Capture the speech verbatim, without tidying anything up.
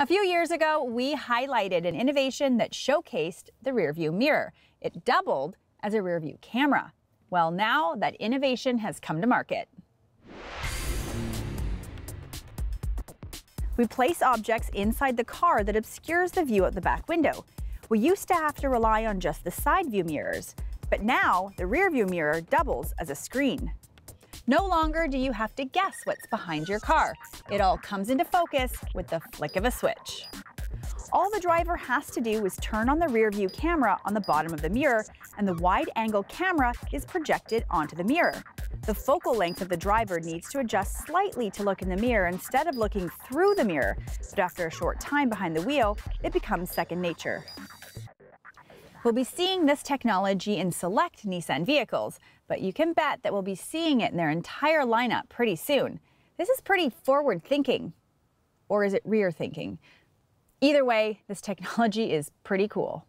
A few years ago, we highlighted an innovation that showcased the rearview mirror. It doubled as a rearview camera. Well, now that innovation has come to market. We place objects inside the car that obscures the view at the back window. We used to have to rely on just the side view mirrors, but now the rearview mirror doubles as a screen. No longer do you have to guess what's behind your car. It all comes into focus with the flick of a switch. All the driver has to do is turn on the rear view camera on the bottom of the mirror, and the wide-angle camera is projected onto the mirror. The focal length of the driver needs to adjust slightly to look in the mirror instead of looking through the mirror, but after a short time behind the wheel, it becomes second nature. We'll be seeing this technology in select Nissan vehicles, but you can bet that we'll be seeing it in their entire lineup pretty soon. This is pretty forward thinking. Or is it rear thinking? Either way, this technology is pretty cool.